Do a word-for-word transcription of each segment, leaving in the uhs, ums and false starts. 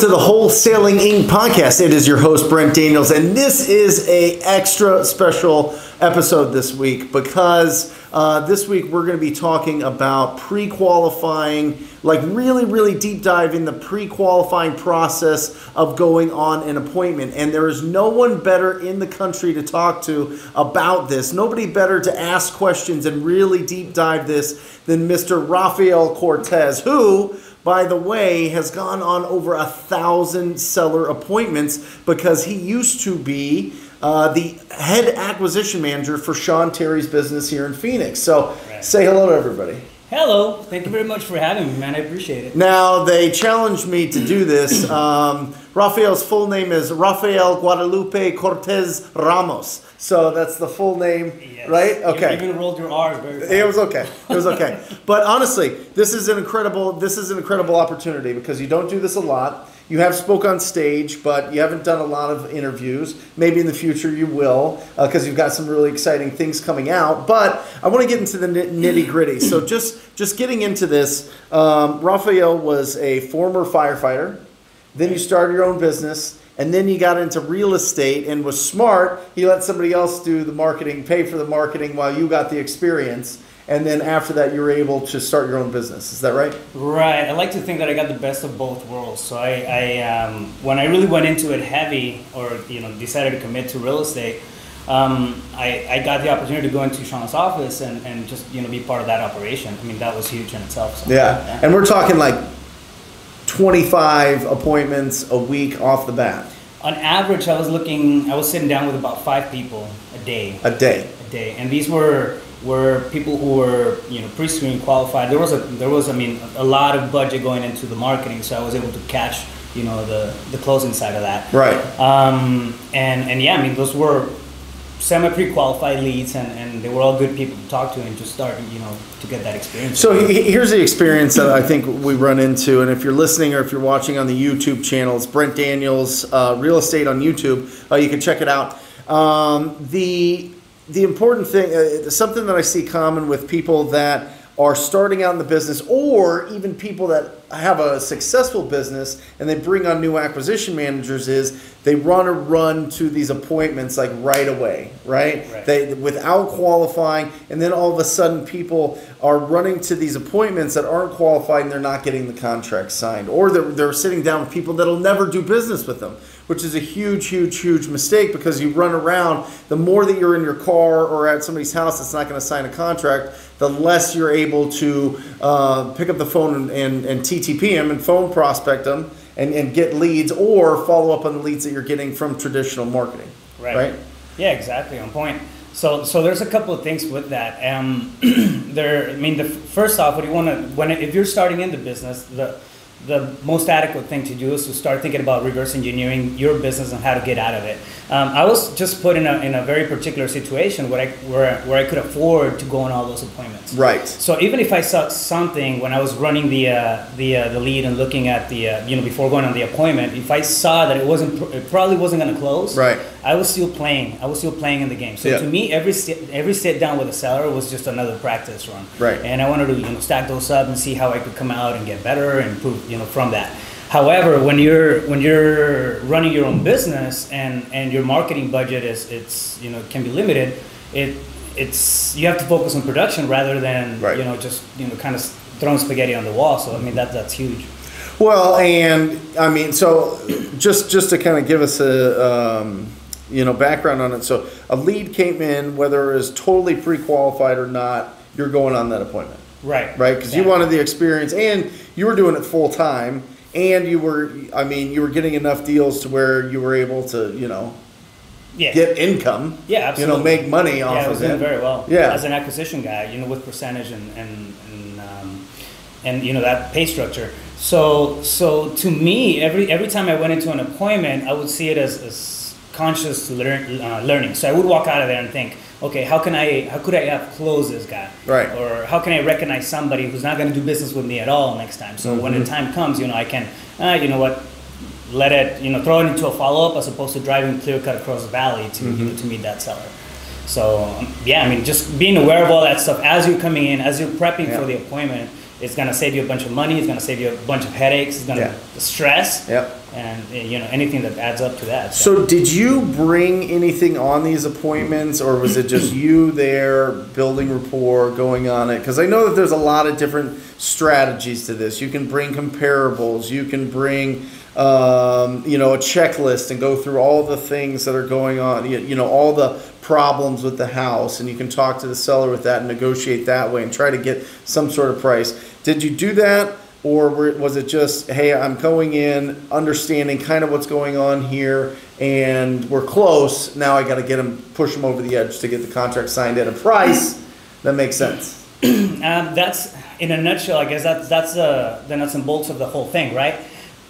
to the Wholesaling Incorporated podcast. It is your host, Brent Daniels, and this is a extra special episode this week because uh, this week we're going to be talking about pre-qualifying, like really, really deep dive in the pre-qualifying process of going on an appointment. And there is no one better in the country to talk to about this. Nobody better to ask questions and really deep dive this than Mister Rafael Cortez, who, by the way, has gone on over a thousand seller appointments because he used to be uh, the head acquisition manager for Sean Terry's business here in Phoenix. So right. Say hello to everybody. Hello. Thank you very much for having me, man. I appreciate it. Now, they challenged me to do this. Um, Rafael's full name is Rafael Guadalupe Cortez Ramos. So that's the full name, yes. Right? Okay. You even rolled your R's very fast. It was okay. It was okay. But honestly, this is an incredible. This is an incredible opportunity because you don't do this a lot. You have spoke on stage, but you haven't done a lot of interviews. Maybe in the future you will, because uh, you've got some really exciting things coming out. But I want to get into the nitty gritty. So just just getting into this, um, Rafael was a former firefighter. Then you started your own business. And then you got into real estate and was smart. He let somebody else do the marketing, pay for the marketing while you got the experience. And then after that, you were able to start your own business. Is that right? Right. I like to think that I got the best of both worlds. So I, I um, when I really went into it heavy, or you know, decided to commit to real estate, um, I, I got the opportunity to go into Sean's office and, and just you know be part of that operation. I mean, that was huge in itself. So yeah. yeah. And we're talking like twenty-five appointments a week off the bat. On average, I was looking, I was sitting down with about five people a day. A day. A day, and these were were people who were you know pre-screen qualified. There was a there was I mean a lot of budget going into the marketing, so I was able to catch you know the the closing side of that. Right. Um. And and yeah, I mean those were semi pre-qualified leads, and, and they were all good people to talk to and just start, you know, to get that experience. So here's the experience that I think we run into, and if you're listening or if you're watching on the YouTube channels, Brent Daniels, uh, Real Estate on YouTube, uh, you can check it out. Um, the the important thing, uh, something that I see common with people that are starting out in the business, or even people that have a successful business and they bring on new acquisition managers, is they want to run to these appointments like right away, right? right? They without qualifying, and then all of a sudden people are running to these appointments that aren't qualified and they're not getting the contract signed, or they're, they're sitting down with people that'll never do business with them, which is a huge, huge, huge mistake because you run around. The more that you're in your car or at somebody's house that's not going to sign a contract, the less you're able to uh, pick up the phone and, and, and T T P them and phone prospect them and, and get leads or follow up on the leads that you're getting from traditional marketing. Right. right? Yeah, exactly. On point. So, so there's a couple of things with that. Um, there, I mean, the first off, what you want to when if you're starting in the business, the the most adequate thing to do is to start thinking about reverse engineering your business and how to get out of it. Um, I was just put in a, in a very particular situation where I, where, where I could afford to go on all those appointments. Right. So even if I saw something when I was running the, uh, the, uh, the lead and looking at the, uh, you know, before going on the appointment, if I saw that it wasn't, it probably wasn't going to close. Right. I was still playing. I was still playing in the game. So yeah. to me, every sit, every sit down with a seller was just another practice run. Right. And I wanted to you know, stack those up and see how I could come out and get better and improve. You know, from that. However, when you're when you're running your own business and, and your marketing budget is it's you know can be limited, it it's you have to focus on production rather than right. you know just you know kind of throwing spaghetti on the wall. So I mean that that's huge. Well, and I mean so just just to kind of give us a um, you know background on it. So a lead came in, whether it was totally pre-qualified or not, you're going on that appointment. Right. Right. Because you wanted the experience and you were doing it full time and you were, I mean, you were getting enough deals to where you were able to, you know, yeah. get income. Yeah, absolutely. You know, make money off of it. Yeah, I was doing very well. Yeah. As an acquisition guy, you know, with percentage and, and, and, um, and you know, that pay structure. So, so to me, every, every time I went into an appointment, I would see it as, as conscious learn, uh, learning. So I would walk out of there and think, okay, how can I, how could I have closed this guy? Right. Or how can I recognize somebody who's not going to do business with me at all next time? So mm-hmm. when the time comes, you know, I can, uh, you know what, let it, you know, throw it into a follow-up as opposed to driving clear cut across the valley to, mm-hmm. you know, to meet that seller. So yeah, I mean, just being aware of all that stuff as you're coming in, as you're prepping yeah. for the appointment, It's going to save you a bunch of money. It's going to save you a bunch of headaches. It's going to yeah. stress. Yep. And, you know, anything that adds up to that. So. so did you bring anything on these appointments, or was it just you there building rapport, going on it? Because I know that there's a lot of different strategies to this. You can bring comparables. You can bring, um, you know, a checklist and go through all the things that are going on, you, you know, all the problems with the house, and you can talk to the seller with that and negotiate that way and try to get some sort of price. Did you do that, or was it just, hey, I'm going in, understanding kind of what's going on here, and we're close, now I got to get them, push them over the edge to get the contract signed at a price that makes sense? um, that's in a nutshell, I guess. That's that's uh, the nuts and bolts of the whole thing, right?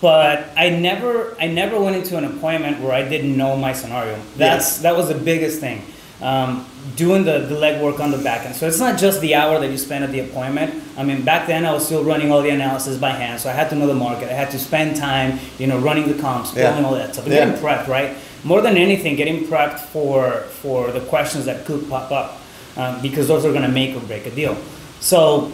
But I never, I never went into an appointment where I didn't know my scenario. That's yeah. that was the biggest thing, um, doing the, the legwork on the back end. So it's not just the hour that you spend at the appointment. I mean, back then I was still running all the analysis by hand, so I had to know the market. I had to spend time, you know, running the comps, yeah. doing all that stuff, and yeah. getting prepped, right? More than anything, getting prepped for for the questions that could pop up, um, because those are going to make or break a deal. So.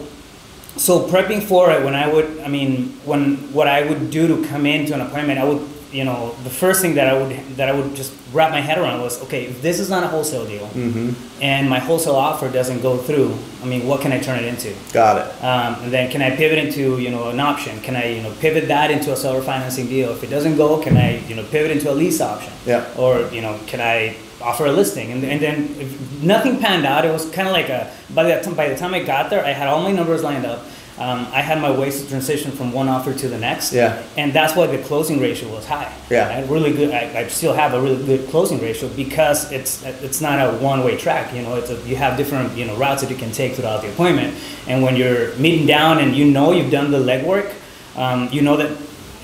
So prepping for it, when I would, I mean, when what I would do to come into an appointment, I would, you know, the first thing that I would that I would just wrap my head around was, okay, if this is not a wholesale deal, mm-hmm. and my wholesale offer doesn't go through, I mean, what can I turn it into? Got it. Um, and then can I pivot into, you know, an option? Can I, you know, pivot that into a seller financing deal? If it doesn't go, can I, you know, pivot into a lease option? Yeah. Or, you know, can I offer a listing? And, and then if nothing panned out, it was kind of like a, by the, time, by the time I got there, I had all my numbers lined up. Um, I had my ways to transition from one offer to the next. Yeah. And that's why the closing ratio was high. Yeah. I really good, I, I still have a really good closing ratio, because it's it's not a one-way track. You know, it's a, you have different, you know, routes that you can take throughout the appointment. And when you're meeting down and you know you've done the legwork, um, you know that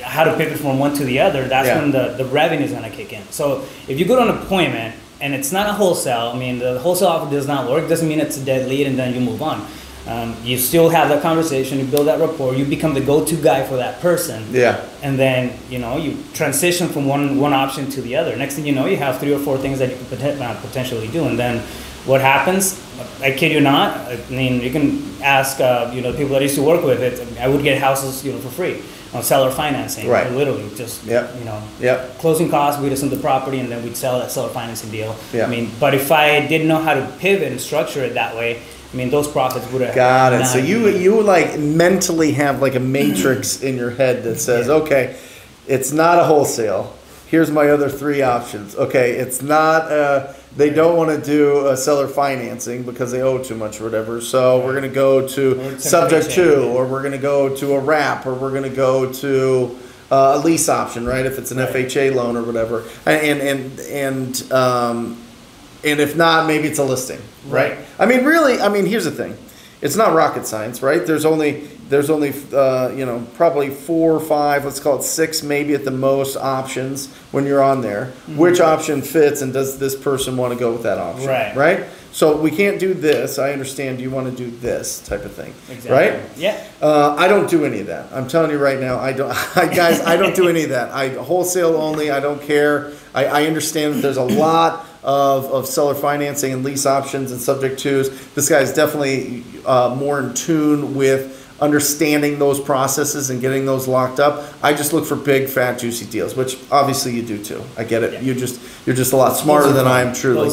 how to pivot from one to the other, that's yeah. when the, the revenue is going to kick in. So if you go to an appointment and it's not a wholesale, I mean, the wholesale offer does not work, doesn't mean it's a dead lead and then you move on. Um, you still have that conversation, you build that rapport, you become the go-to guy for that person. Yeah. And then, you know, you transition from one, one option to the other. Next thing you know, you have three or four things that you could potentially do. And then what happens, I kid you not, I mean, you can ask, uh, you know, people that I used to work with, it, I would get houses, you know, for free. On seller financing, right? Literally, just yep. you know, yep. closing costs. We'd assume the property, and then we'd sell that seller financing deal. Yep. I mean, but if I didn't know how to pivot and structure it that way, I mean, those profits would have got it. So you you like mentally have like a matrix in your head that says, yeah. okay, it's not a wholesale. Here's my other three options. Okay, it's not. Uh, they don't want to do a seller financing because they owe too much or whatever. So we're going to go to subject to, or we're going to go to a wrap, or we're going to go to uh, a lease option, right? If it's an F H A loan or whatever. And, and, and, um, and if not, maybe it's a listing, right? right? I mean, really, I mean, here's the thing. It's not rocket science, right? There's only, there's only uh, you know, probably four or five, let's call it six maybe at the most, options when you're on there. Mm-hmm. Which option fits, and does this person want to go with that option, right? right? So we can't do this. I understand you want to do this type of thing, exactly. right? Yeah. Uh, I don't do any of that. I'm telling you right now, I don't, I, guys, I don't do any of that. I wholesale only. I don't care. I, I understand that there's a lot Of, of seller financing and lease options and subject twos. This guy is definitely uh, more in tune with understanding those processes and getting those locked up. I just look for big, fat, juicy deals, which obviously you do too. I get it. Yeah. You just you're just a lot smarter than I am, truly.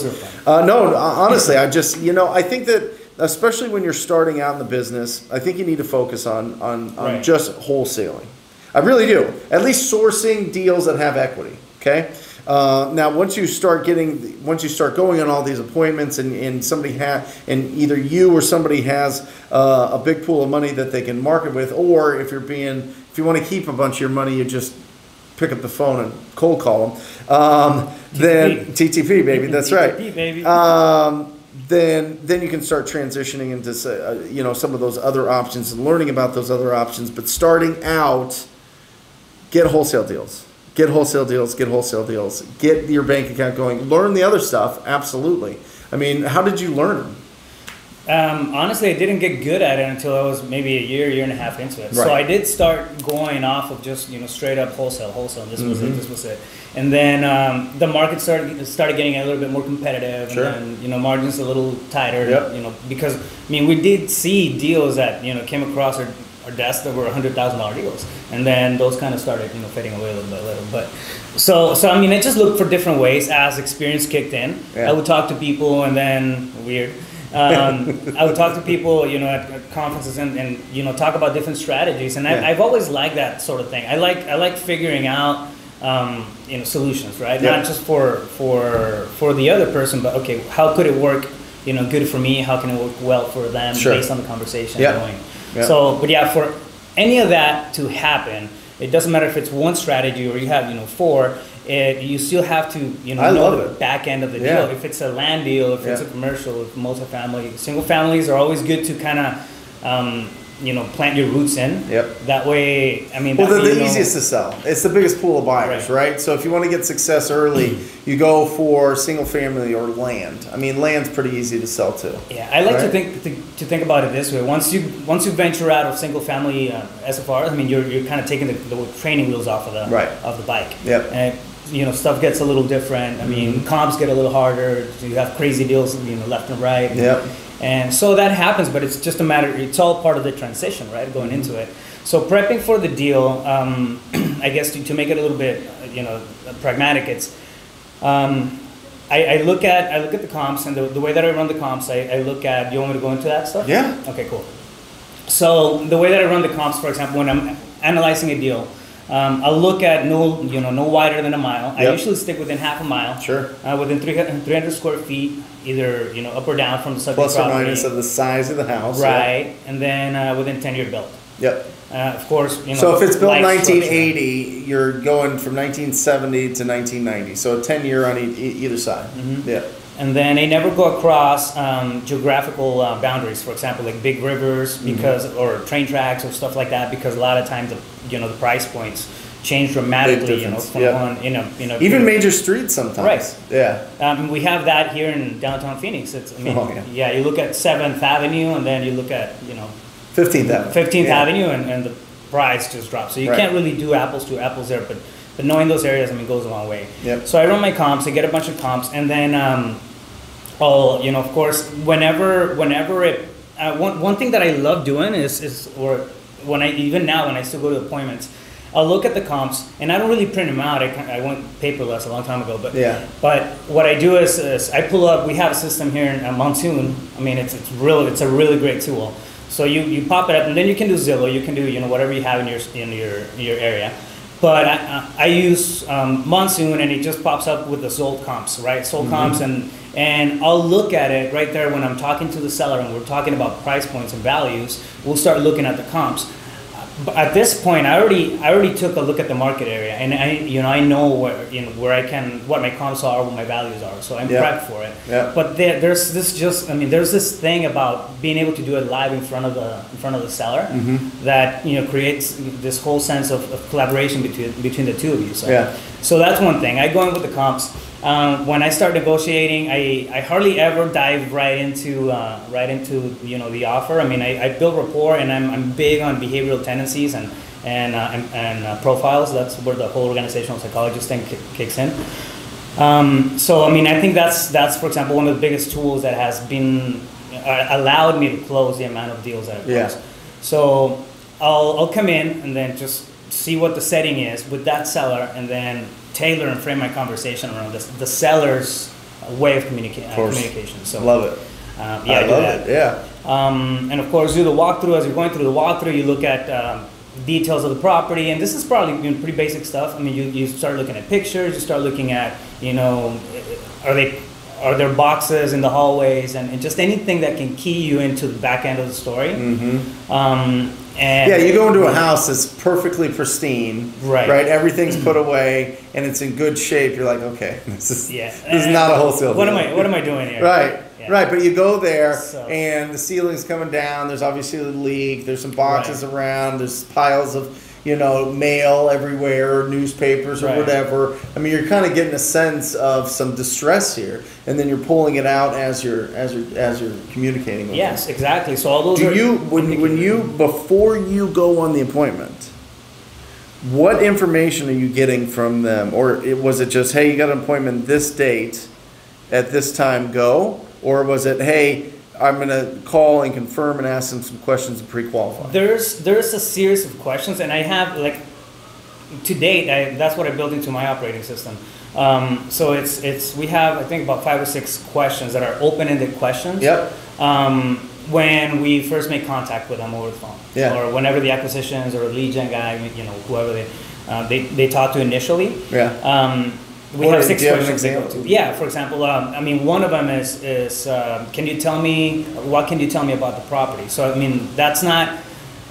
Uh, no, honestly, I just you know I think that especially when you're starting out in the business, I think you need to focus on on, on right. just wholesaling. I really do. At least sourcing deals that have equity. Okay. Uh, now, once you start getting, once you start going on all these appointments, and, and somebody has, and either you or somebody has uh, a big pool of money that they can market with, or if you're being, if you want to keep a bunch of your money, you just pick up the phone and cold call them. Um, T T P. Then T T P, baby, that's right. T T P, baby. Um, then, then you can start transitioning into, uh, you know, some of those other options and learning about those other options. But starting out, get wholesale deals. Get wholesale deals, get wholesale deals, get your bank account going, learn the other stuff, absolutely. I mean, how did you learn them? Um, honestly, I didn't get good at it until I was maybe a year, year and a half into it. Right. So I did start going off of just, you know, straight up wholesale, wholesale, this mm-hmm. was it, this was it. And then um, the market started started getting a little bit more competitive, sure. and then, you know, margins a little tighter, yep. you know, because, I mean, we did see deals that, you know, came across our desks that were one hundred thousand dollars deals. And then those kind of started, you know, fading away a little bit, a little bit. So, so I mean, I just looked for different ways as experience kicked in. Yeah. I would talk to people and then, weird, um, I would talk to people, you know, at, at conferences and, and, you know, talk about different strategies. And yeah. I, I've always liked that sort of thing. I like, I like figuring out, um, you know, solutions, right? Yeah. Not just for, for, for the other person, but okay, how could it work? You know, good for me. How can it work well for them sure. based on the conversation yeah. going? Yeah. So, but yeah, for any of that to happen, it doesn't matter if it's one strategy or you have, you know, four. It, you still have to, you know, I know the it. back end of the yeah. deal. If it's a land deal, if yeah. it's a commercial, if multifamily, single families are always good to kind of, um, you know, plant your roots in. Yep. That way, I mean, well, they're the easiest to sell. It's the biggest pool of buyers, right? right? So if you want to get success early, you go for single family or land. I mean, land's pretty easy to sell too. Yeah, I like right? to think to, to think about it this way. Once you once you venture out of single family uh, S F R, I mean, you're you're kind of taking the, the training wheels off of the right. of the bike. Yep. And, you know, stuff gets a little different. I mean, mm-hmm. comps get a little harder. You have crazy deals, you know, left and right. Yep. And so that happens, but it's just a matter, it's all part of the transition, right, going mm-hmm. into it. So prepping for the deal, um, I guess to, to make it a little bit, you know, pragmatic, it's, um, I, I look at I look at the comps, and the, the way that I run the comps, I, I look at, you want me to go into that stuff? Yeah. Okay, cool. So the way that I run the comps, for example, when I'm analyzing a deal, Um, I'll look at no, you know, no wider than a mile. Yep. I usually stick within half a mile. Sure. Uh, within three hundred square feet, either, you know, up or down from the subject Plus property. Plus or minus of the size of the house. Right. Yep. And then uh, within ten-year built. Yep. Uh, of course, you know. So if it's built nineteen eighty, structure. You're going from nineteen seventy to nineteen ninety. So a ten-year on e- either side. Mm-hmm. Yeah. And then they never go across um, geographical uh, boundaries, for example, like big rivers because, mm-hmm. or train tracks or stuff like that, because a lot of times, the, you know, the price points change dramatically, you know, from yep. one, you know, you know. Even major streets sometimes. Right. Yeah. Um, we have that here in downtown Phoenix. It's, I mean, oh, yeah. yeah, you look at seventh Avenue and then you look at, you know. fifteenth Avenue. fifteenth yeah. Avenue and, and the price just drops. So you right. can't really do apples to apples there, but, but knowing those areas, I mean, goes a long way. Yep. So I run my comps, I get a bunch of comps, and then, um, oh, you know, of course, whenever, whenever it, uh, one, one thing that I love doing is, is, or when I, even now when I still go to appointments, I'll look at the comps, and I don't really print them out. I, I went paperless a long time ago, but yeah. but what I do is, is I pull up, we have a system here in Monsoon. I mean, it's, it's really, it's a really great tool. So you, you pop it up, and then you can do Zillow, you can do, you know, whatever you have in your, in your, your area. But I, I use um, Monsoon, and it just pops up with the sold comps, right? Sold mm-hmm. comps, and and I'll look at it right there when I'm talking to the seller, and we're talking about price points and values. We'll start looking at the comps. But at this point, I already I already took a look at the market area, and I you know I know where you know where I can what my comps are, what my values are, so I'm yeah. prepped for it. Yeah. But there, there's this just I mean there's this thing about being able to do it live in front of the in front of the seller mm-hmm. that you know creates this whole sense of, of collaboration between between the two of you. So, yeah. so that's one thing. I go in with the comps. Um, when I start negotiating, I, I hardly ever dive right into uh, right into you know the offer. I mean, I, I build rapport, and I'm I'm big on behavioral tendencies and and uh, and, and uh, profiles. That's where the whole organizational psychologist thing k- kicks in. Um, so I mean, I think that's that's for example one of the biggest tools that has been uh, allowed me to close the amount of deals that I've closed. Yeah. So I'll I'll come in and then just see what the setting is with that seller, and then tailor and frame my conversation around this, the seller's way of communica- of communication. So love it. Um, yeah, I, I love that. it. Yeah. Um, and of course, do the walkthrough. As you're going through the walkthrough, you look at um, details of the property, and this is probably you know, pretty basic stuff. I mean, you, you start looking at pictures. You start looking at you know, are they are there boxes in the hallways, and, and just anything that can key you into the back end of the story. Mm-hmm. Um, And yeah, you go into a house that's perfectly pristine, right? Right, everything's put away and it's in good shape. You're like, okay, this is yeah. this is not a wholesale. What deal. am I? What am I doing here? Right, yeah. right. But you go there so. and the ceiling's coming down. There's obviously a leak. There's some boxes right. around. There's piles of you know mail everywhere, newspapers or right. whatever. I mean, you're kind of getting a sense of some distress here, and then you're pulling it out as you're as you're as you're communicating with yes them. Exactly. So all those do are you when when you before you go on the appointment, what information are you getting from them? Or it, was it just, hey, you got an appointment this date at this time, go? Or was it, hey, I'm going to call and confirm and ask them some questions and pre-qualify? There's there's a series of questions, and I have, like, to date, I, that's what I built into my operating system. Um, so it's it's we have, I think, about five or six questions that are open-ended questions. Yep. Um, when we first make contact with them over the phone, yeah. or whenever the acquisitions or lead gen guy, you know, whoever they uh, they, they talk to initially. Yeah. Um, we or have six questions they go to. Yeah, for example, um, I mean, one of them is, is uh, can you tell me, what can you tell me about the property? So, I mean, that's not,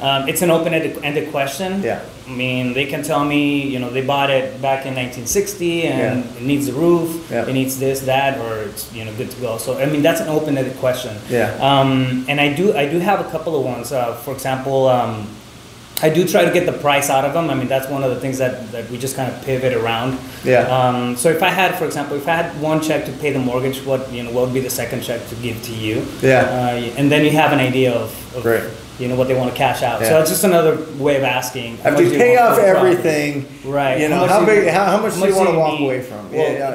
um, it's an open-ended question. Yeah. I mean, they can tell me, you know, they bought it back in nineteen sixty and yeah. it needs a roof, yeah. it needs this, that, or it's, you know, good to go. So, I mean, that's an open-ended question. Yeah. Um, and I do, I do have a couple of ones. Uh, for example, um, I do try to get the price out of them. I mean, that's one of the things that, that we just kind of pivot around. Yeah. Um, so if I had, for example, if I had one check to pay the mortgage, what, you know, what would be the second check to give to you? Yeah. Uh, and then you have an idea of, of right. you know, what they want to cash out. Yeah. So it's just another way of asking. After you pay off everything, right? You know, how, how big, you, how, how much, much do you want to walk need? away from? Well, yeah. yeah.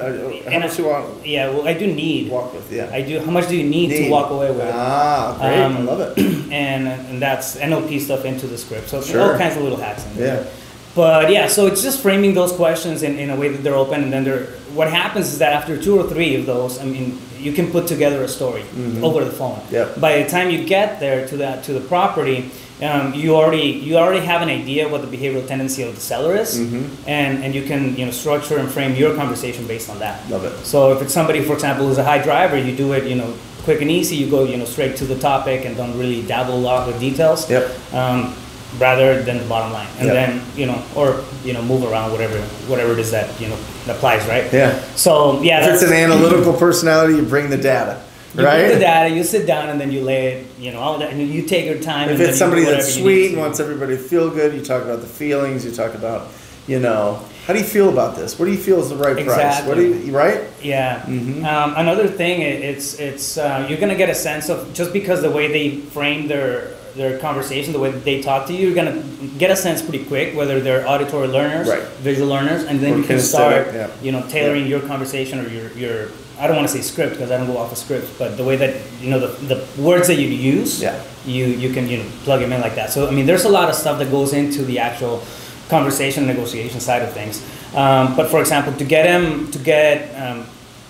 How much I, do you want? Yeah. Well, I do need. Walk with. Yeah. I do. How much do you need, need. to walk away with? Ah, great. Um, I love it. And and that's N L P stuff into the script. So sure. all kinds of little hacks in there. Yeah. But yeah, so it's just framing those questions in, in a way that they're open, and then they're, what happens is that after two or three of those, I mean, you can put together a story mm-hmm. over the phone. Yep. By the time you get there to that to the property, um, you already you already have an idea what the behavioral tendency of the seller is, mm-hmm. and and you can you know structure and frame your conversation based on that. Love it. So if it's somebody, for example, who's a high driver, you do it you know quick and easy. You go you know straight to the topic and don't really dabble a lot with details. Yep. Um, rather than the bottom line, and yep. then you know, or you know, move around whatever, whatever it is that you know applies, right? Yeah. So yeah, if that's, it's an analytical personality, you bring the data, you right? You bring the data, you sit down, and then you lay it, you know, all that, and you take your time. If and it's somebody that's sweet and wants everybody to feel good, you talk about the feelings, you talk about, you know, how do you feel about this? What do you feel is the right exactly. price? What do you right? Yeah. Mm-hmm. um, another thing, it's it's uh, you're gonna get a sense of, just because the way they frame their their conversation, the way that they talk to you, you're gonna get a sense pretty quick whether they're auditory learners, right. visual learners, and then or you can start, yeah. you know, tailoring yeah. your conversation or your your. I don't want to say script because I don't go off a script, but the way that you know the the words that you use, yeah. you you can you know plug them in like that. So I mean, there's a lot of stuff that goes into the actual conversation negotiation side of things. Um, but for example, to get them to get. Um,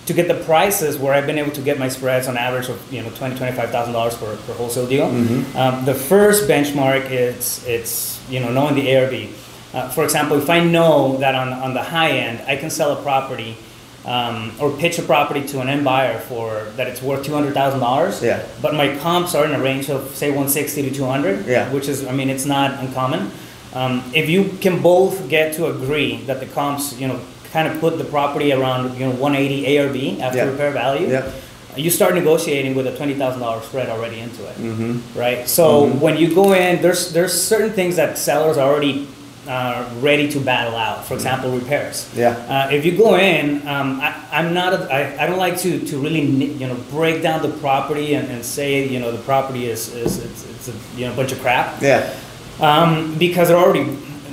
to get the prices where I've been able to get my spreads on average of you know twenty twenty five thousand dollars per per wholesale deal. Mm-hmm. Um, the first benchmark is it's you know knowing the A R V. Uh, for example, if I know that on on the high end I can sell a property um, or pitch a property to an end buyer for that it's worth two hundred thousand dollars. Yeah. But my comps are in a range of say one sixty to two hundred. Yeah. Which is I mean it's not uncommon. Um, if you can both get to agree that the comps you know. kind of put the property around you know one eighty A R V after yeah. repair value, yeah. you start negotiating with a twenty thousand dollars spread already into it, mm-hmm. right? So mm-hmm. when you go in, there's there's certain things that sellers are already uh, ready to battle out. For example, mm-hmm. repairs. Yeah. Uh, if you go in, um, I, I'm not. A, I, I don't like to to really you know break down the property and, and say you know the property is is it's, it's a you know bunch of crap. Yeah. Um, because they're already.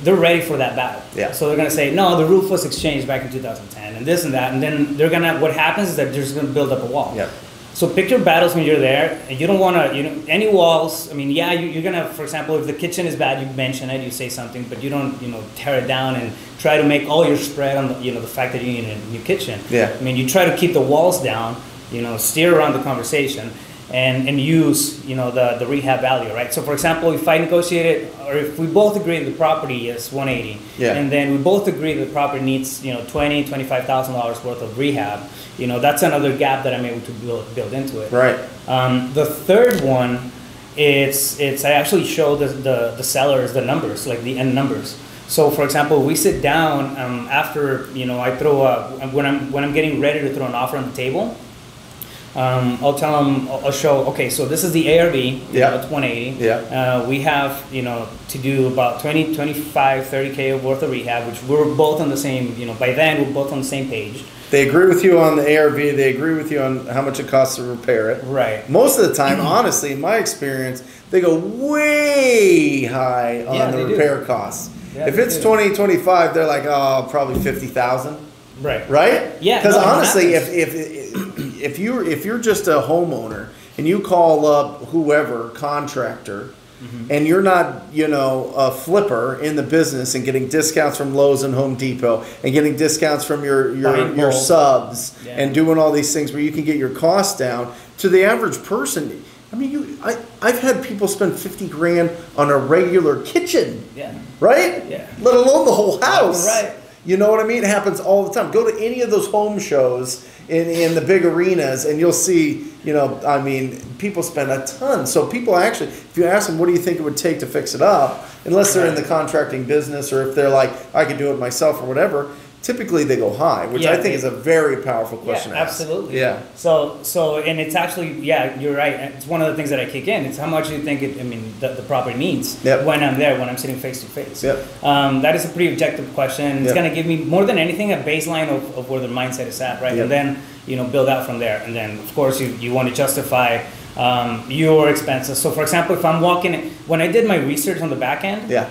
They're ready for that battle. Yeah. So they're gonna say, no, the roof was exchanged back in two thousand ten, and this and that, and then they're gonna. What happens is that they're just gonna build up a wall. Yeah. So pick your battles when you're there, and you don't wanna, you know, any walls. I mean, yeah, you, you're gonna. For example, if the kitchen is bad, you mention it, you say something, but you don't, you know, tear it down and try to make all your spread on, the, you know, the fact that you need a new kitchen. Yeah. I mean, you try to keep the walls down. You know, steer around the conversation. And, and use you know the, the rehab value, right? So for example, if I negotiate it, or if we both agree that the property is one eighty, yeah. and then we both agree that the property needs you know twenty twenty-five thousand dollars worth of rehab, you know that's another gap that I'm able to build build into it. Right. Um, the third one, it's it's I actually show the, the the sellers the numbers, like the end numbers. So for example, we sit down um, after you know I throw a, when I'm when I'm getting ready to throw an offer on the table. Um, I'll tell them, I'll show, okay, so this is the A R V, yeah. it's one eighty. Yeah. Uh, we have, you know, to do about twenty, twenty-five, thirty K worth of rehab, which we're both on the same, you know, by then we're both on the same page. They agree with you on the A R V, they agree with you on how much it costs to repair it. Right. Most of the time, honestly, in my experience, they go way high on yeah, the repair do. costs. Yeah, if it's do. twenty, twenty-five, they're like, oh, probably fifty thousand. Right. Right? Yeah. Because no, honestly, if, if, if If you're if you're just a homeowner and you call up whoever, contractor, mm-hmm. and you're not, you know, a flipper in the business and getting discounts from Lowe's and Home Depot and getting discounts from your, your, your subs yeah. and doing all these things where you can get your costs down to the average person. I mean, you, I, I've had people spend fifty grand on a regular kitchen, yeah. right? Yeah. Let alone the whole house. Right. You know what I mean? It happens all the time. Go to any of those home shows in, in the big arenas and you'll see, you know, I mean, people spend a ton. So people actually, if you ask them, what do you think it would take to fix it up? Unless they're in the contracting business or if they're like, I could do it myself or whatever. Typically they go high, which yeah, I think they, is a very powerful question yeah, to ask. Absolutely. Yeah. So, so, and it's actually, yeah, you're right. It's one of the things that I kick in. It's how much you think, it, I mean, the, the property needs yep. when I'm there, when I'm sitting face to face. Yep. Um, that is a pretty objective question. It's yep. going to give me, more than anything, a baseline of, of where the mindset is at, right? Yep. And then, you know, build out from there. And then, of course, you, you want to justify um, your expenses. So, for example, if I'm walking, when I did my research on the back end, yeah.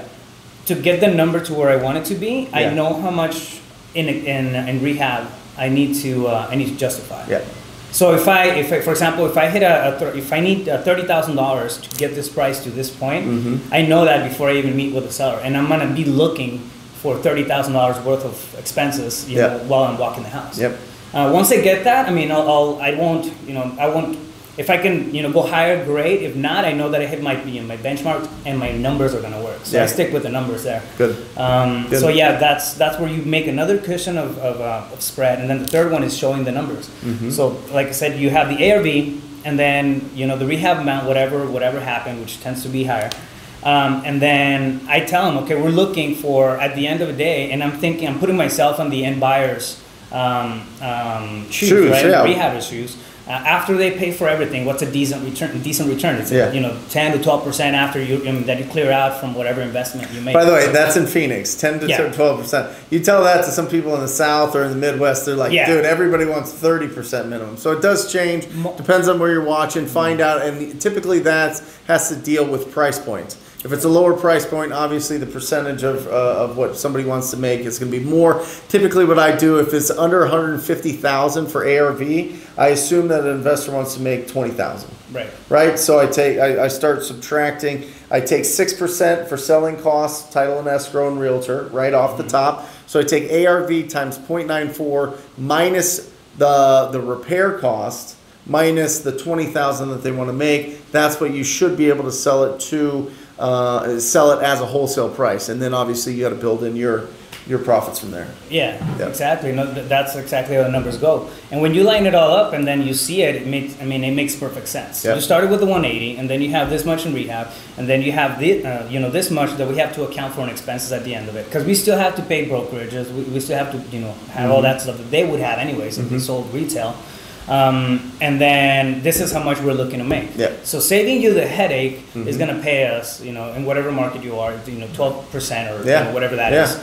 to get the number to where I want it to be, yeah. I know how much... In, in in rehab, I need to uh, I need to justify. Yeah. So if I if I, for example if I hit a, a if I need thirty thousand dollars to get this price to this point, mm-hmm. I know that before I even meet with the seller, and I'm gonna be looking for thirty thousand dollars worth of expenses, you yep. know, while I'm walking the house. Yep. Uh, once I get that, I mean, I'll, I'll I won't you know I won't if I can you know go higher, great. If not, I know that I hit my you know, my benchmark and my numbers are gonna work. So yeah. I stick with the numbers there. Good. Um, Good. So yeah, that's that's where you make another cushion of of, uh, of spread, and then the third one is showing the numbers. Mm-hmm. So like I said, you have the A R V, and then you know the rehab amount, whatever whatever happened, which tends to be higher. Um, and then I tell them, okay, we're looking for at the end of the day, and I'm thinking, I'm putting myself on the end buyer's um, um, shoes, shoes, right? Yeah. Rehabber's shoes. Uh, after they pay for everything, what's a decent return? Decent return. It's yeah. you know ten to twelve percent after you I mean, that you clear out from whatever investment you make. By the way, that's in Phoenix, ten to yeah. twelve percent. You tell that to some people in the South or in the Midwest, they're like, yeah. dude, everybody wants thirty percent minimum. So it does change. Depends on where you're watching. Find out, and typically that has to deal with price points. If it's a lower price point, obviously the percentage of uh, of what somebody wants to make is going to be more. Typically what I do, if it's under one hundred fifty thousand dollars for A R V, I assume that an investor wants to make twenty thousand dollars. Right. Right? So I take I, I start subtracting. I take six percent for selling costs, title and escrow and realtor right off mm-hmm. the top. So I take A R V times zero point nine four minus the the repair cost minus the twenty thousand dollars that they want to make. That's what you should be able to sell it to. Uh, sell it as a wholesale price, and then obviously you got to build in your your profits from there. Yeah, yeah. exactly. No, that's exactly how the numbers go. And when you line it all up, and then you see it, it makes. I mean, it makes perfect sense. Yep. You started with the one eighty, and then you have this much in rehab, and then you have the uh, you know this much that we have to account for in expenses at the end of it, because we still have to pay brokerages. We, we still have to you know have mm-hmm. all that stuff that they would have anyways if mm-hmm. we sold retail. Um, and then this is how much we're looking to make. Yep. So saving you the headache mm-hmm. is going to pay us, you know, in whatever market you are, you know, twelve percent or yeah. you know, whatever that yeah. is.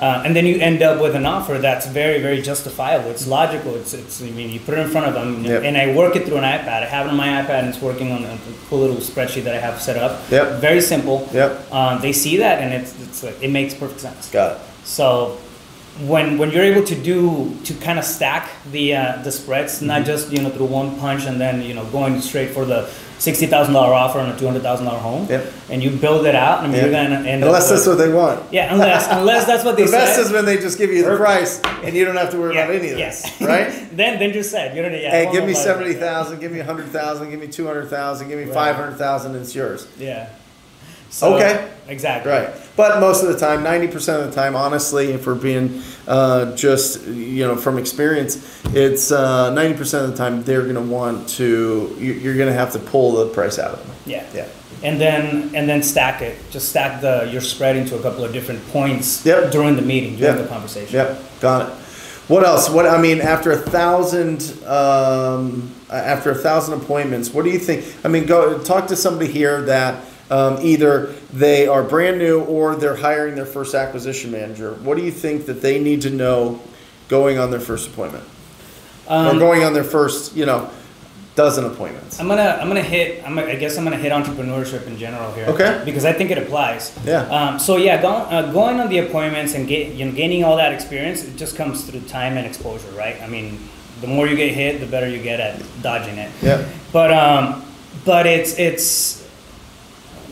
Uh, and then you end up with an offer that's very, very justifiable. It's logical. It's, it's I mean, you put it in front of them, yep. and I work it through an iPad. I have it on my iPad, and it's working on a cool little spreadsheet that I have set up. Yep. Very simple. Yep. Um, they see that, and it's, it's like, it makes perfect sense. Got it. So. When when you're able to do to kind of stack the uh, the spreads, not just you know through one punch and then you know going straight for the sixty thousand dollar offer on a two hundred thousand dollar home, yep. and you build it out. I mean, yep. you're gonna end unless up that's with, what they want. Yeah, unless unless that's what they. The said. Best is when they just give you the price and you don't have to worry yeah, about any of yeah. this, right? then then just said you're gonna yeah. Hey, give me seventy thousand, give me a hundred thousand, give me two hundred thousand, give me right. five hundred thousand. It's yours. Yeah. So, okay. Exactly. Right. But most of the time, ninety percent of the time, honestly, if we're being uh, just, you know, from experience, it's uh, ninety percent of the time they're going to want to, you're going to have to pull the price out of them. Yeah. Yeah. And then and then stack it. Just stack the, your spread into a couple of different points yep. during the meeting, during yep. the conversation. Yep. Got it. What else? What I mean, after a thousand, um, after a thousand appointments, what do you think? I mean, go talk to somebody here that, Um, either they are brand new or they're hiring their first acquisition manager. What do you think that they need to know going on their first appointment? Um, or going on their first, you know, dozen appointments. I'm gonna, I'm gonna hit. I'm, I guess I'm gonna hit entrepreneurship in general here. Okay. Because I think it applies. Yeah. Um. So yeah, going, uh, going on the appointments and get, you know, gaining all that experience, it just comes through time and exposure, right? I mean, the more you get hit, the better you get at dodging it. Yeah. But um, but it's it's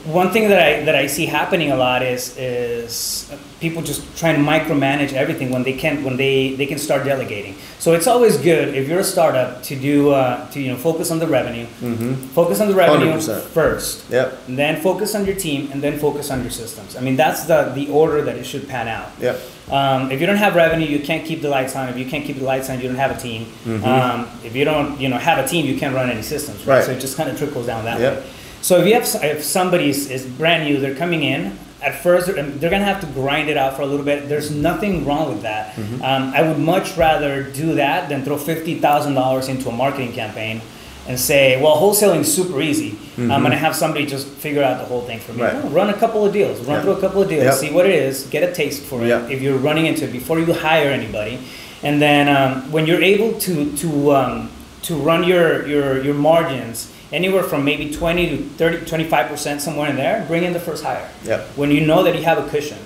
one thing that I that I see happening a lot is is people just trying to micromanage everything when they can when they they can start delegating. So it's always good if you're a startup to do uh, to you know focus on the revenue, mm-hmm. focus on the revenue one hundred percent. First, yep. and then focus on your team, and then focus on your systems. I mean, that's the, the order that it should pan out. Yep. Um, if you don't have revenue, you can't keep the lights on. If you can't keep the lights on, you don't have a team. Mm-hmm. Um, if you don't you know have a team, you can't run any systems. Right. right. So it just kind of trickles down that yep. way. So if you have if somebody is, is brand new, they're coming in. At first, they're, they're going to have to grind it out for a little bit. There's nothing wrong with that. Mm-hmm. Um, I would much rather do that than throw fifty thousand dollars into a marketing campaign and say, well, wholesaling is super easy. Mm-hmm. I'm going to have somebody just figure out the whole thing for me. Right. No, run a couple of deals. Run yeah. through a couple of deals. Yep. See what it is. Get a taste for it yep. if you're running into it before you hire anybody. And then um, when you're able to to um, to run your, your, your margins anywhere from maybe twenty to thirty, twenty-five percent, somewhere in there, bring in the first hire. Yep. When you know that you have a cushion.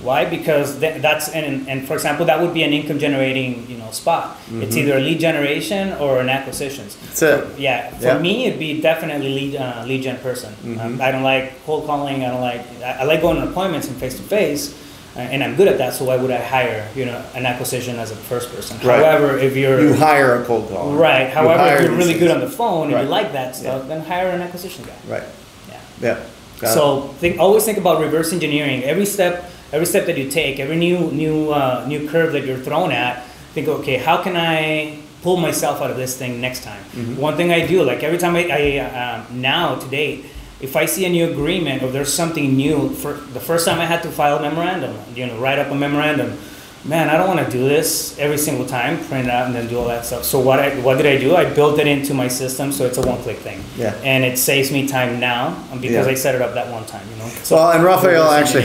Why? Because th- that's, and, and for example, that would be an income generating, you know, spot. Mm-hmm. It's either a lead generation or an acquisitions. That's it. So, yeah. For yep. me, it'd be definitely lead, uh, lead gen person. Mm-hmm. Um, I don't like cold calling. I don't like, I, I like going to appointments and face to face. And I'm good at that, so why would I hire, you know, an acquisition as a first person? Right. However, if you're... You hire a cold call. Right. However, you if you're really good on the phone, right. if you like that stuff, yeah. then hire an acquisition guy. Right. Yeah. Yeah. Got so think, always think about reverse engineering. Every step every step that you take, every new new uh, new curve that you're thrown at, think, okay, how can I pull myself out of this thing next time? Mm-hmm. One thing I do, like every time I... I uh, now, today... If I see a new agreement or there's something new, for the first time I had to file a memorandum, you know, write up a memorandum. Man, I don't want to do this every single time, print it out and then do all that stuff. So what I, what did I do? I built it into my system, so it's a one-click thing. Yeah. And it saves me time now because yeah. I set it up that one time, you know. So well, and Rafael actually,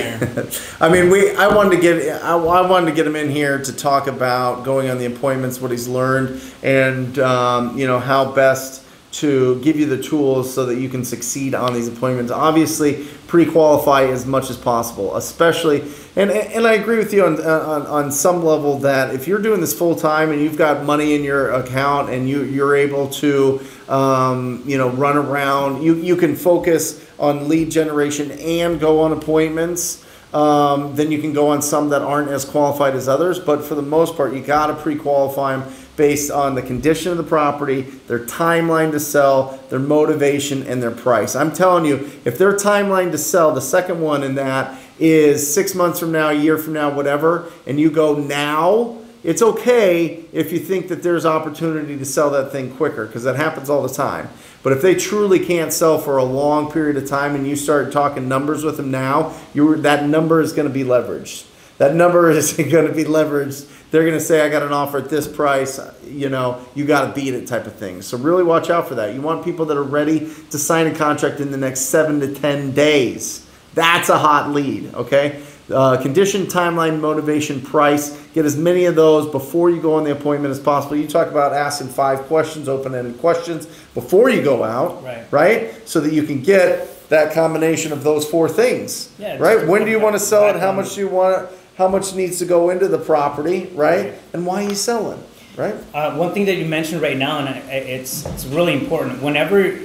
I mean, we I wanted to get I, I wanted to get him in here to talk about going on the appointments, what he's learned, and um, you know how best to give you the tools so that you can succeed on these appointments. Obviously, pre-qualify as much as possible, especially, and and I agree with you on on, on some level that if you're doing this full time and you've got money in your account and you you're able to um, you know run around, you you can focus on lead generation and go on appointments. Um, then you can go on some that aren't as qualified as others, but for the most part, you got to pre-qualify them based on the condition of the property, their timeline to sell, their motivation, and their price. I'm telling you, if their timeline to sell, the second one in that is six months from now, a year from now, whatever, and you go now, it's okay if you think that there's opportunity to sell that thing quicker, because that happens all the time. But if they truly can't sell for a long period of time and you start talking numbers with them now, you're, that number is going to be leveraged. That number is going to be leveraged. They're going to say, I got an offer at this price, you know, you got to beat it type of thing. So really watch out for that. You want people that are ready to sign a contract in the next seven to ten days. That's a hot lead, okay? Uh, condition, timeline, motivation, price. Get as many of those before you go on the appointment as possible. You talk about asking five questions, open-ended questions before you go out, right? right? So that you can get that combination of those four things, yeah, right? When do you want to sell it? How much do you want it? How much needs to go into the property, right? right. And why are you selling, right? Uh, one thing that you mentioned right now, and I, it's it's really important. Whenever,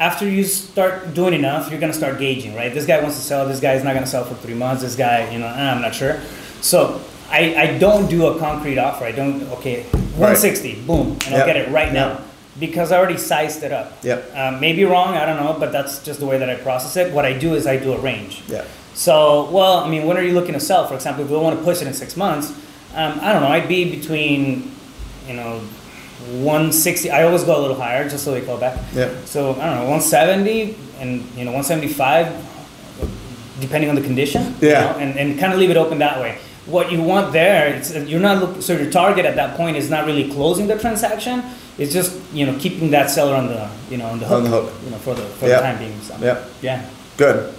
after you start doing enough, you're going to start gauging, right? This guy wants to sell. This guy is not going to sell for three months. This guy, you know, I'm not sure. So I, I don't do a concrete offer. I don't, okay, one sixty, right. boom, and yep. I'll get it right yep. now. Because I already sized it up. Yep. Uh, maybe wrong, I don't know, but that's just the way that I process it. What I do is I do a range. Yeah. So, well, I mean, when are you looking to sell? For example, if we want to push it in six months, um, I don't know, I'd be between, you know, one sixty. I always go a little higher just so they call back. Yeah. So, I don't know, one seventy and, you know, one seventy-five, depending on the condition. Yeah. You know, and, and kind of leave it open that way. What you want there, it's, you're not look, so your target at that point is not really closing the transaction. It's just, you know, keeping that seller on the, you know, on the hook, on the hook. You know, for the, for yep. the time being. So, yep. Yeah. Good.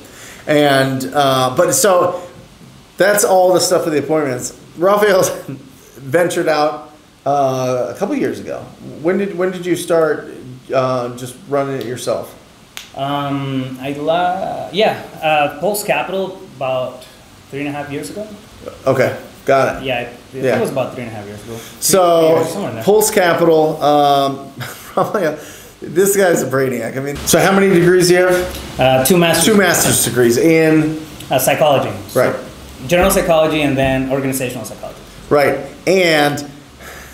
And, uh, but so that's all the stuff of the appointments. Rafael ventured out, uh, a couple years ago. When did, when did you start uh, just running it yourself? Um, I love, yeah, uh, Pulse Capital about three and a half years ago. Okay, got it. Yeah, I, I think yeah. it was about three and a half years ago. So, yeah, Pulse Capital, um, probably a, this guy's a brainiac. I mean, so how many degrees do you have? Uh, two master's. Two master's degrees in? Uh, psychology. Right. So general psychology and then organizational psychology. Right, and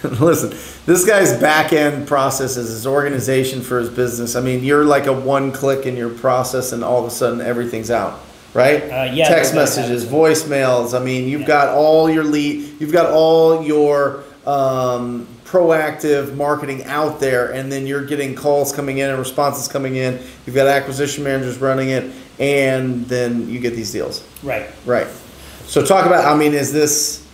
listen, this guy's back-end process is his organization for his business. I mean, you're like a one-click in your process, and all of a sudden everything's out, right? Uh, yeah. Text messages, voicemails. I mean, you've yeah. got all your lead, you've got all your um, proactive marketing out there, and then you're getting calls coming in and responses coming in. You've got acquisition managers running it, and then you get these deals. Right. Right. So talk about. I mean, is this?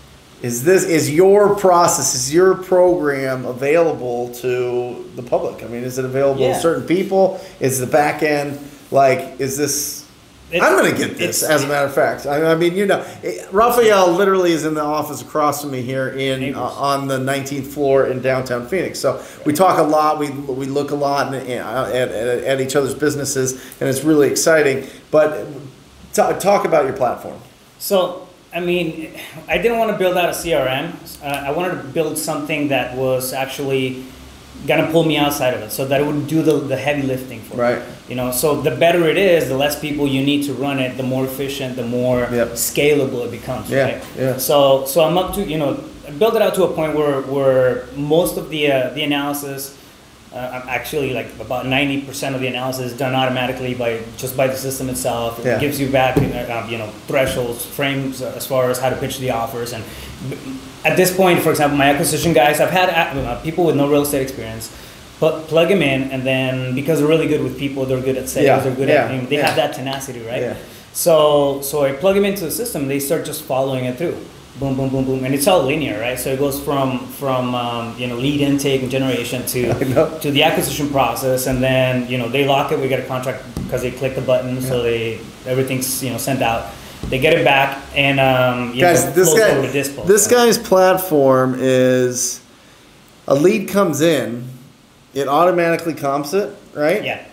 Is this is your process, is your program available to the public? I mean, is it available yeah. to certain people? Is the back end, like, is this, it's, I'm going to get this, as a matter of fact. I, I mean, you know, it, Rafael literally is in the office across from me here in uh, on the nineteenth floor in downtown Phoenix. So we talk a lot, we, we look a lot and, and, at, at, at each other's businesses, and it's really exciting. But t- talk about your platform. So, I mean, I didn't want to build out a C R M. Uh, I wanted to build something that was actually going to pull me outside of it so that it would do the, the heavy lifting for right. me. You know, so the better it is, the less people you need to run it, the more efficient, the more yep. scalable it becomes. Yeah, right? yeah. So, so I'm up to, you know, I built it out to a point where, where most of the, uh, the analysis, uh, actually like about ninety percent of the analysis is done automatically by just by the system itself. It yeah. gives you back, you know, thresholds, frames as far as how to pitch the offers. And at this point, for example, my acquisition guys, I've had people with no real estate experience, but plug them in, and then because they're really good with people, they're good at sales, yeah. they're good yeah. at, I mean, they yeah. have that tenacity, right? Yeah. So, so I plug them into the system, they start just following it through. Boom, boom, boom, boom, and it's all linear, right? So it goes from from um, you know, lead intake and generation to to the acquisition process, and then, you know, they lock it. We get a contract because they click the button, yeah. so they everything's, you know, sent out. They get it back, and um, you guys, know, this guy, over dispo, this right? guy's platform is a lead comes in, it automatically comps it, right? Yeah,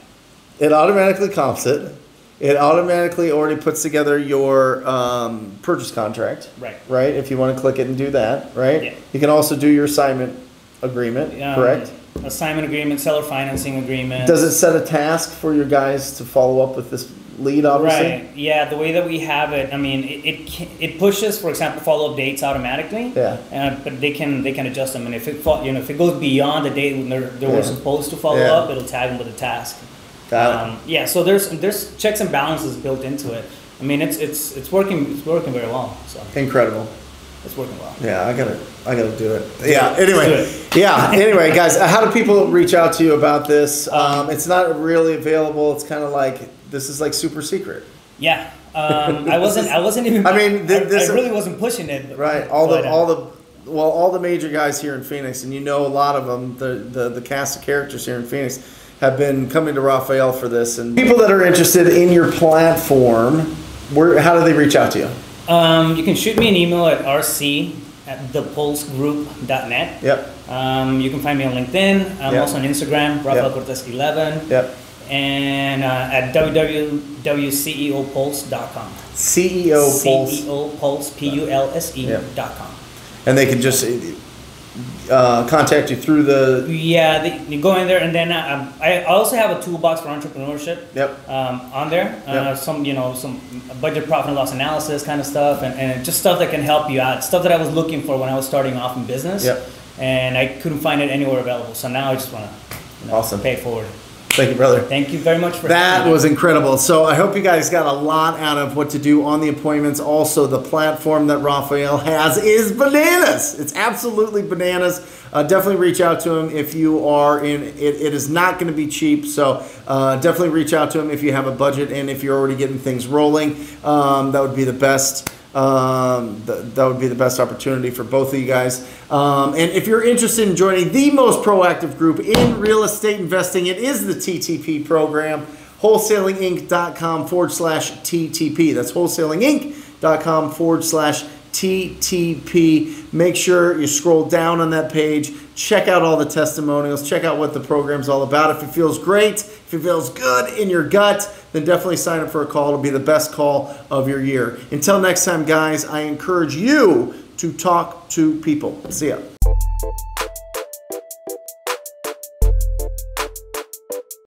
it automatically comps it. It automatically already puts together your um, purchase contract, right? Right. If you want to click it and do that, right? Yeah. You can also do your assignment agreement, um, correct? Assignment agreement, seller financing agreement. Does it set a task for your guys to follow up with this lead? Obviously. Right. Yeah. The way that we have it, I mean, it it, it pushes, for example, follow up dates automatically. Yeah. Uh, but they can they can adjust them, and if it you know if it goes beyond the date when they're, they yeah. were supposed to follow yeah. up, it'll tag them with a task. Um, yeah, so there's there's checks and balances built into it. I mean, it's it's it's working it's working very well. So incredible, it's working well. Yeah, I gotta I gotta do it. Yeah. Anyway, it. yeah. Anyway, guys, how do people reach out to you about this? Um, it's not really available. It's kind of like this is like super secret. Yeah, um, I wasn't I wasn't even. I mean, th- this I, I really wasn't pushing it. But, right. All but, the uh, all the. Well, all the major guys here in Phoenix, and you know a lot of them, the, the, the cast of characters here in Phoenix, have been coming to Rafael for this. And people that are interested in your platform, where how do they reach out to you? Um, you can shoot me an email at r c at the pulse group dot net. Yep. Um, you can find me on LinkedIn. I'm yep. also on Instagram, Rafael yep. Cortez eleven. Yep. And uh, at w w w dot c e o pulse dot com. C E O Pulse. C E O Pulse, P U L S E yep. dot com. And they can just uh, contact you through the... Yeah, they, you go in there, and then uh, I also have a toolbox for entrepreneurship yep. um, on there. Uh, yep. Some, you know, some budget, profit and loss analysis kind of stuff, and, and just stuff that can help you out. Stuff that I was looking for when I was starting off in business, yep. and I couldn't find it anywhere available. So now I just want to you know, awesome. pay forward. Thank you, brother. Thank you very much for that. That was incredible. So I hope you guys got a lot out of what to do on the appointments. Also, the platform that Rafael has is bananas. It's absolutely bananas. Uh, definitely reach out to him if you are in it. It is not going to be cheap. So uh, definitely reach out to him if you have a budget and if you're already getting things rolling. Um, that would be the best. Um, th- that would be the best opportunity for both of you guys. Um, and if you're interested in joining the most proactive group in real estate investing, it is the T T P program, wholesaling inc dot com forward slash T T P. That's wholesaling inc dot com forward slash T T P. T T P. Make sure you scroll down on that page. Check out all the testimonials. Check out what the program's all about. If it feels great, if it feels good in your gut, then definitely sign up for a call. It'll be the best call of your year. Until next time, guys, I encourage you to talk to people. See ya.